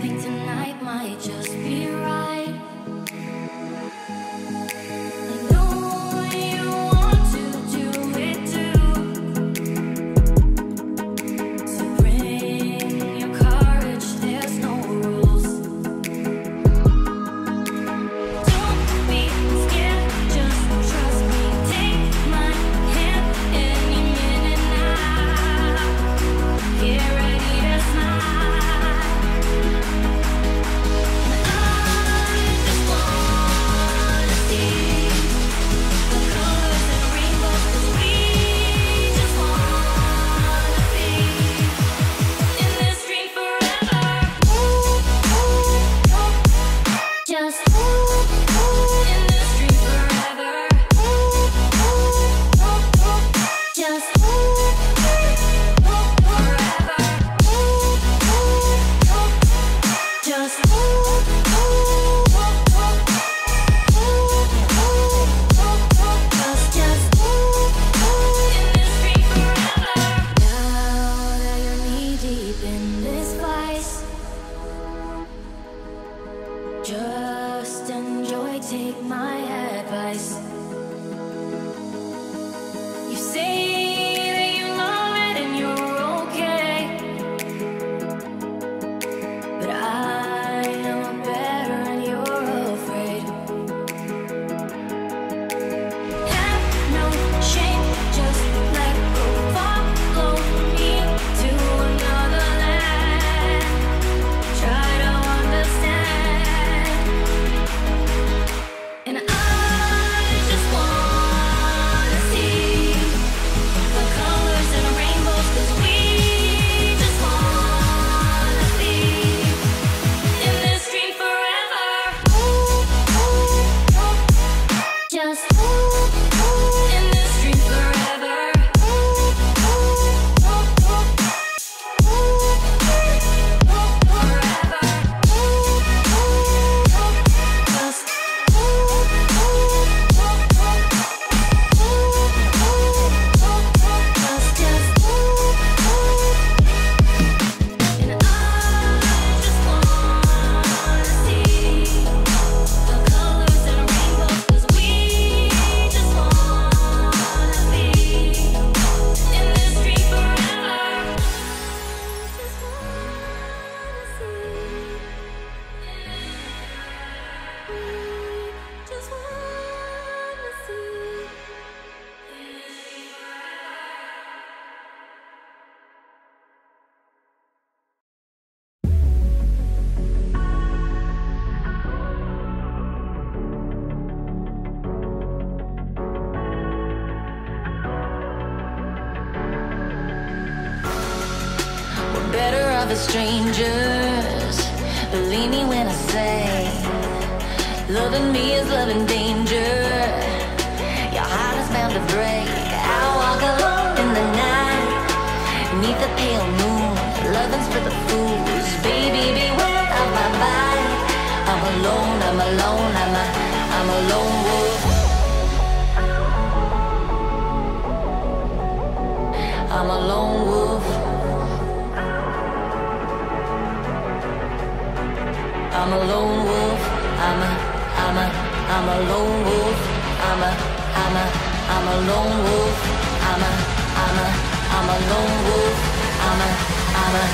think tonight might just be right. I know you want to do it too, so bring your courage, there's no rules. Don't be scared, just trust me. Take my hand any minute now. Get ready to smile. Just enjoy, take my advice. You say that you know it and you're okay, but I know better and you're afraid. Have no shame, just let go. Follow me to another land. Try to understand. Better off as strangers, believe me when I say, loving me is loving danger, your heart is bound to break. I walk alone in the night, neath the pale moon, loving's for the fools, baby beware of my body, I'm alone, I'm alone, I'm a lone wolf, I'm a lone wolf. I'm a lone wolf, I'm a lone wolf, I'm a lone wolf, I'm a lone wolf, I'm a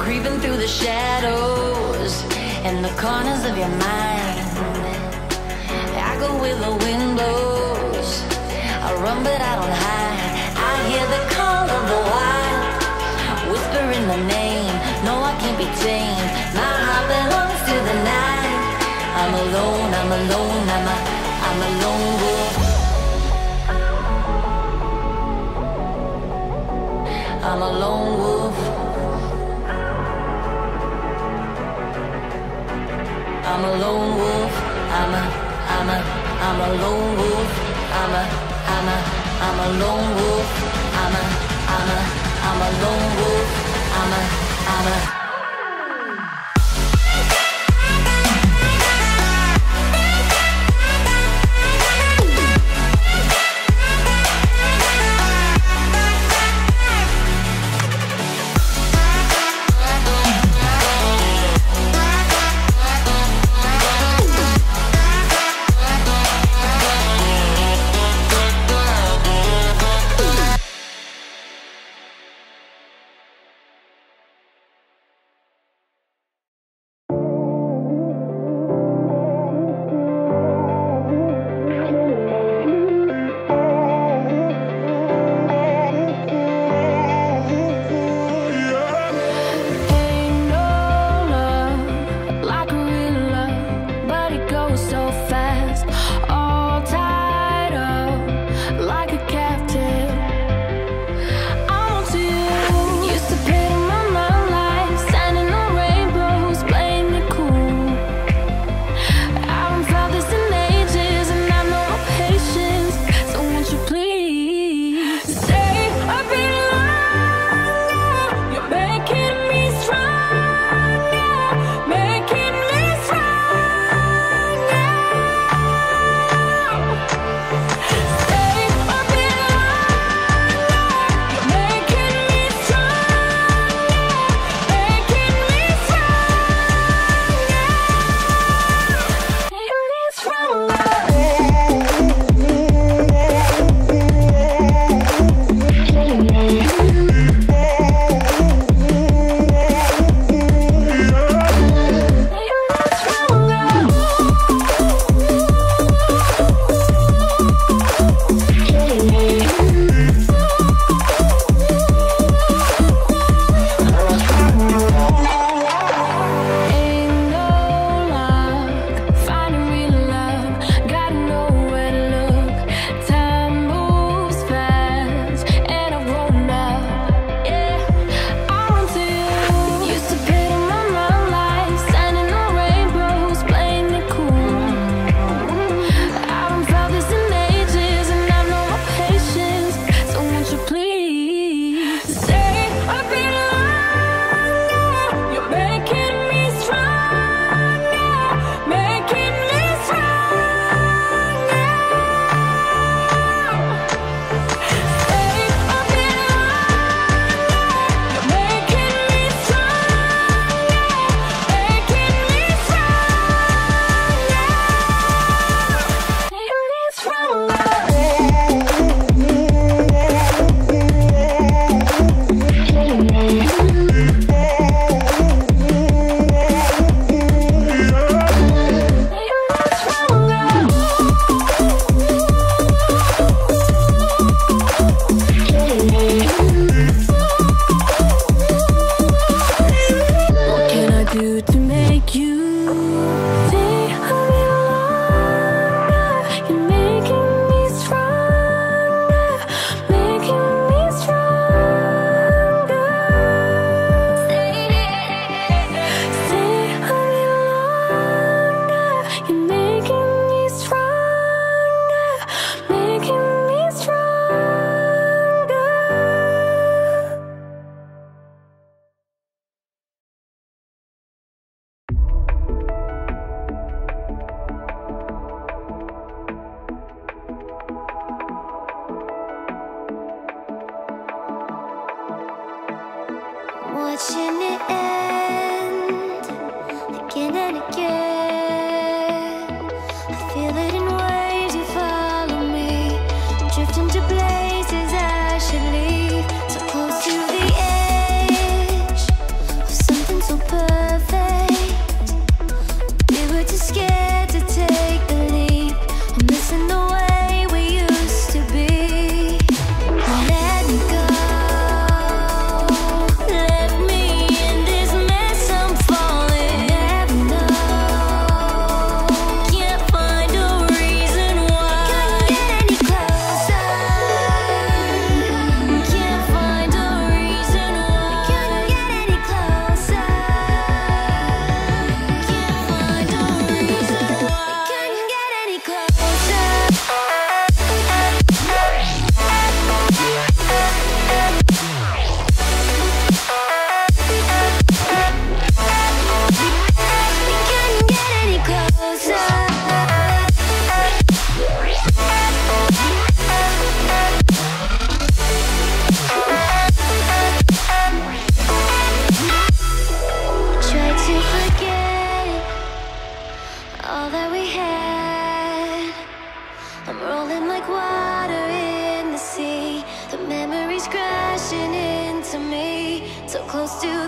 creeping through the shadows and the corners of your mind. I go with the windows, I run but I don't hide. I hear the call of the wild, whispering the name. No, I can't be tamed. My heart belongs to the night. I'm alone, I'm alone, I'm a lone wolf. I'm a lone wolf. close to